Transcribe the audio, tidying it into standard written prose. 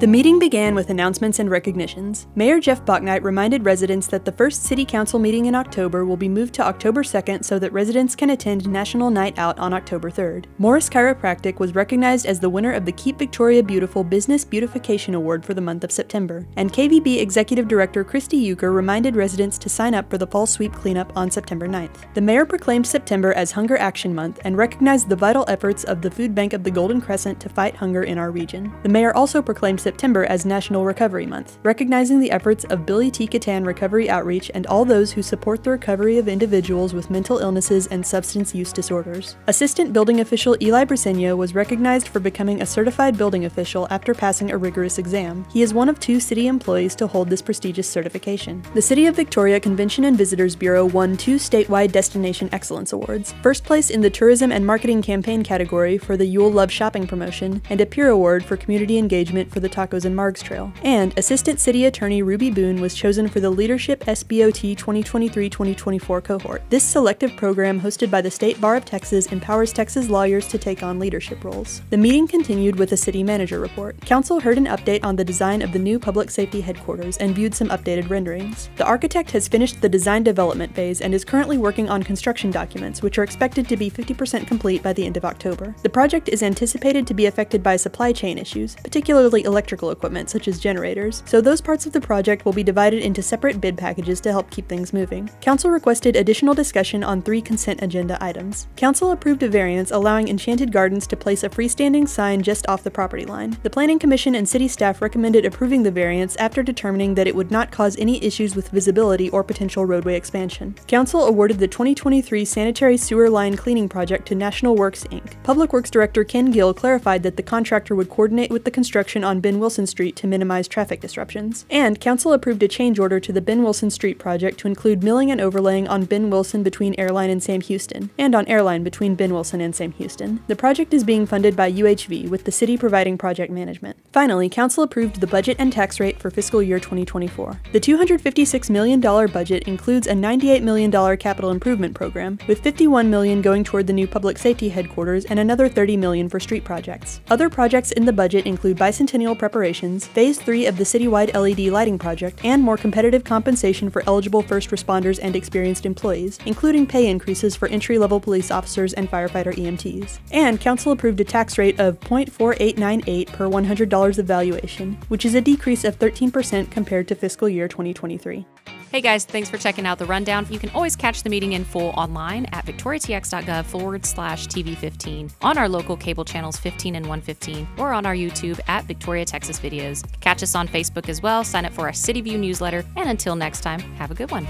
The meeting began with announcements and recognitions. Mayor Jeff Bocknight reminded residents that the first City Council meeting in October will be moved to October 2nd so that residents can attend National Night Out on October 3rd. Morris Chiropractic was recognized as the winner of the Keep Victoria Beautiful Business Beautification Award for the month of September. And KVB Executive Director Christy Euchre reminded residents to sign up for the Fall Sweep Cleanup on September 9th. The mayor proclaimed September as Hunger Action Month and recognized the vital efforts of the Food Bank of the Golden Crescent to fight hunger in our region. The mayor also proclaimed September as National Recovery Month, recognizing the efforts of Billy T. Catan Recovery Outreach and all those who support the recovery of individuals with mental illnesses and substance use disorders. Assistant Building Official Eli Briseño was recognized for becoming a certified building official after passing a rigorous exam. He is one of two city employees to hold this prestigious certification. The City of Victoria Convention and Visitors Bureau won 2 statewide Destination Excellence Awards, first place in the Tourism and Marketing Campaign category for the You'll Love Shopping promotion, and a Peer Award for community engagement for the Tacos and Margs Trail. And Assistant City Attorney Ruby Boone was chosen for the Leadership SBOT 2023-2024 cohort. This selective program, hosted by the State Bar of Texas, empowers Texas lawyers to take on leadership roles. The meeting continued with a city manager report. Council heard an update on the design of the new public safety headquarters and viewed some updated renderings. The architect has finished the design development phase and is currently working on construction documents, which are expected to be 50% complete by the end of October. The project is anticipated to be affected by supply chain issues, particularly electrical equipment such as generators, so those parts of the project will be divided into separate bid packages to help keep things moving. Council requested additional discussion on 3 consent agenda items. Council approved a variance allowing Enchanted Gardens to place a freestanding sign just off the property line. The Planning Commission and city staff recommended approving the variance after determining that it would not cause any issues with visibility or potential roadway expansion. Council awarded the 2023 sanitary sewer line cleaning project to National Works, Inc. Public Works Director Ken Gill clarified that the contractor would coordinate with the construction on Ben Wilson Street to minimize traffic disruptions. And Council approved a change order to the Ben Wilson Street project to include milling and overlaying on Ben Wilson between Airline and Sam Houston, and on Airline between Ben Wilson and Sam Houston. The project is being funded by UHV, with the city providing project management. Finally, Council approved the budget and tax rate for fiscal year 2024. The $256 million budget includes a $98 million capital improvement program, with $51 million going toward the new public safety headquarters and another $30 million for street projects. Other projects in the budget include bicentennial preparations, Phase 3 of the citywide LED lighting project, and more competitive compensation for eligible first responders and experienced employees, including pay increases for entry-level police officers and firefighter EMTs. And Council approved a tax rate of 0.4898 per $100 of valuation, which is a decrease of 13% compared to fiscal year 2023. Hey guys, thanks for checking out the rundown. You can always catch the meeting in full online at victoriatx.gov/TV15, on our local cable channels 15 and 115, or on our YouTube at Victoria Texas Videos. Catch us on Facebook as well, sign up for our City View newsletter, and until next time, have a good one.